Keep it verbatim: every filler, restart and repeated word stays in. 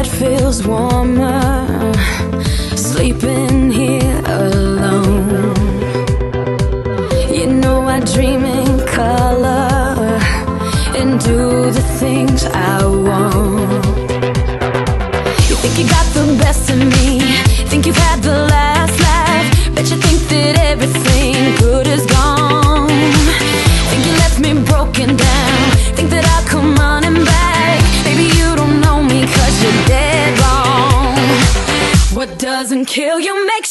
bed feels warmer sleeping here alone. You know I dream in color and do the things I want. You think you got the best of me, think you've had the last laugh, bet you think that everything good is gone. Think you left me broken down, think that I'll come running back. Maybe you don't know me 'cause you're dead wrong. What doesn't kill you makes